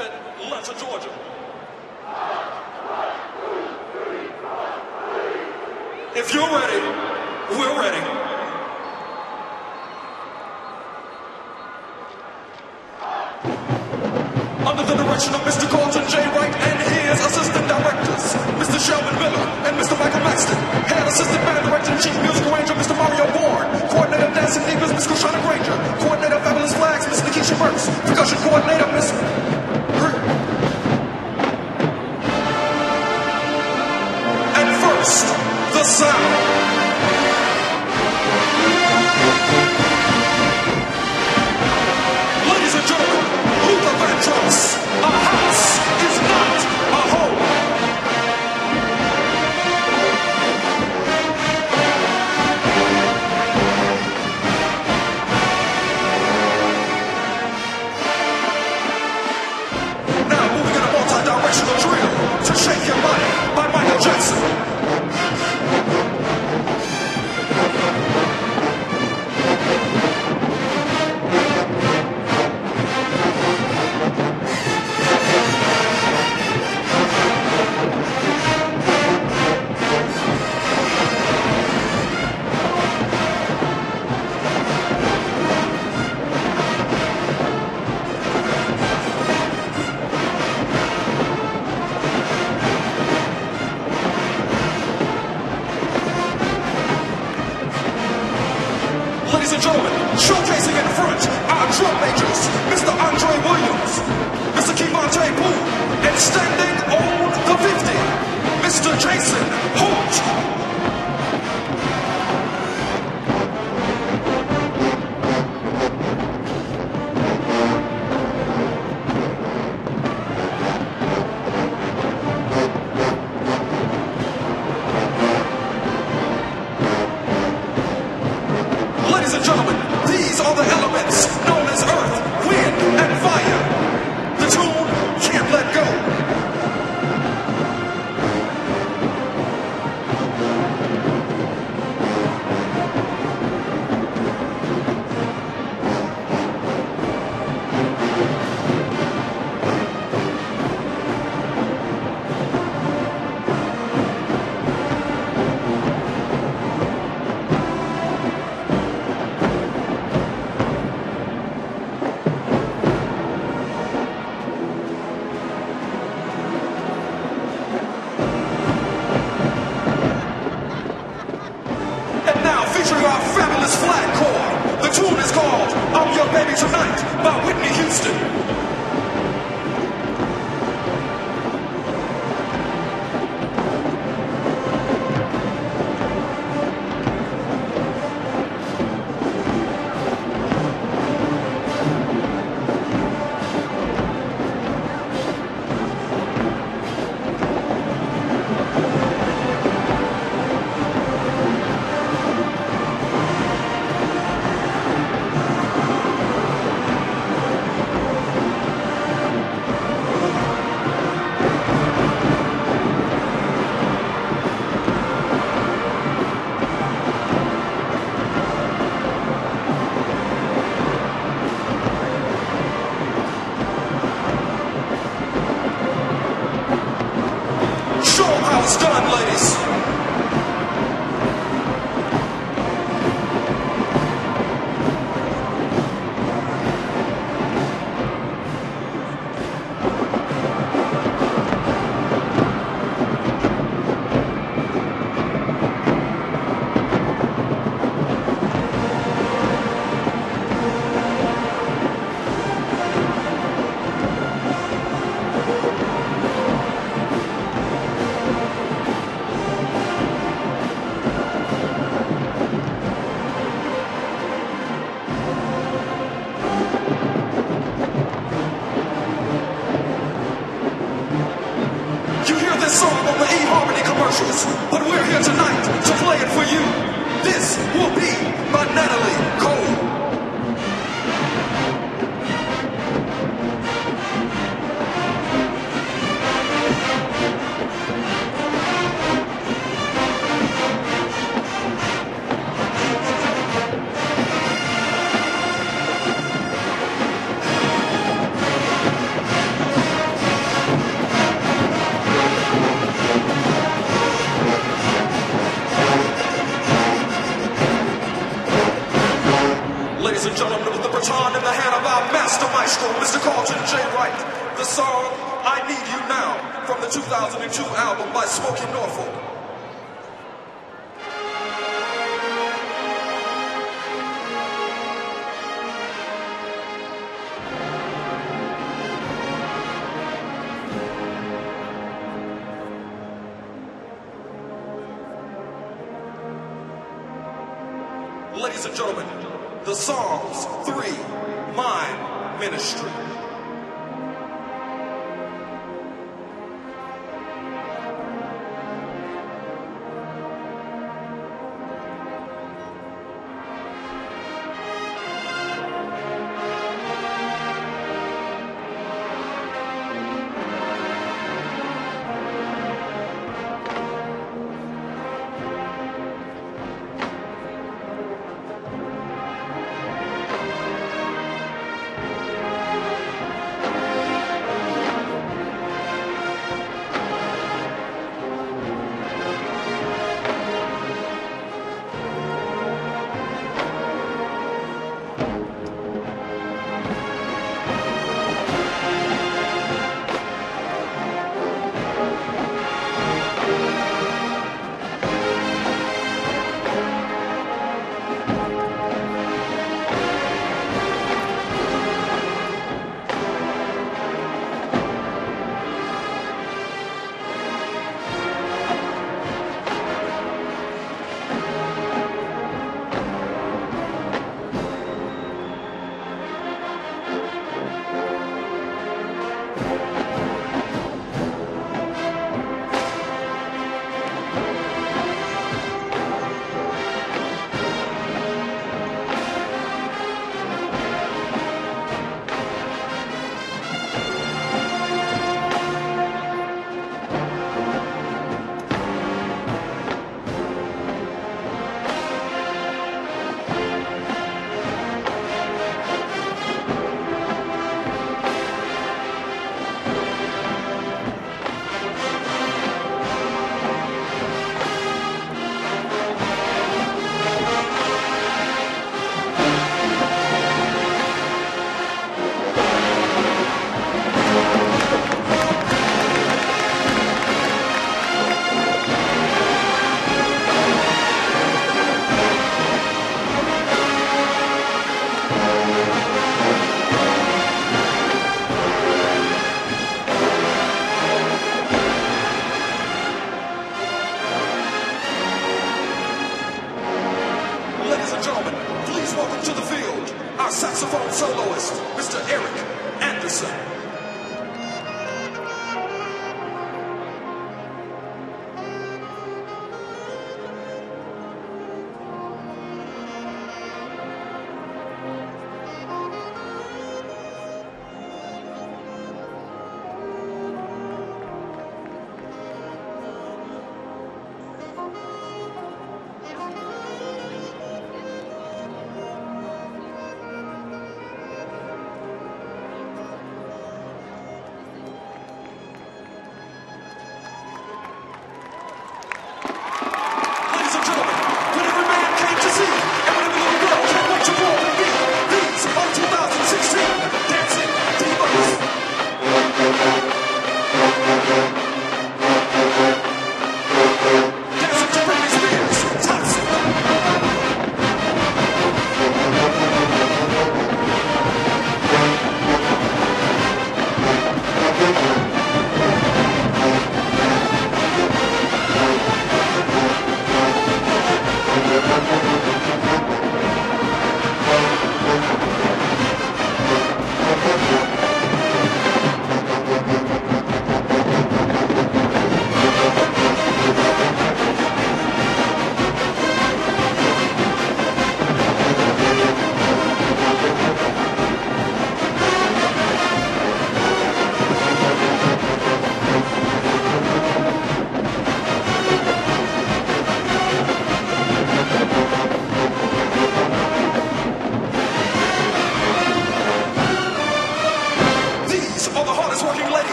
and let's Georgia. If you're ready, we're ready. Under the direction of Mr. Carlton J. Wright and his assistant directors, Mr. Shelvin Miller and Mr. Michael Maxton, head assistant band director and chief musical arranger, Mr. Mario Bourne, coordinator of dancing divas, Ms. Krishana Granger, coordinator of fabulous flags, Ms. Nikisha Burks, percussion coordinator, Ms. And first, the sound. But we're here tonight to play it for you. This will be by Natalie Cole. Ladies and gentlemen, with the baton in the hand of our master maestro, Mr. Carlton J. Wright, the song I Need You Now from the 2002 album by Smokey Norfolk. Ladies and gentlemen, the Psalms 3 Mime Ministry.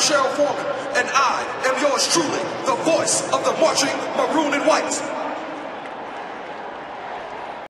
Cheryl Foreman, and I am yours truly, the voice of the marching maroon and white.